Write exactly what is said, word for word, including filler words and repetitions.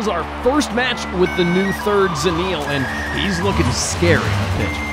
is our first match with the new third Zineel, and he's looking scary on the pitch.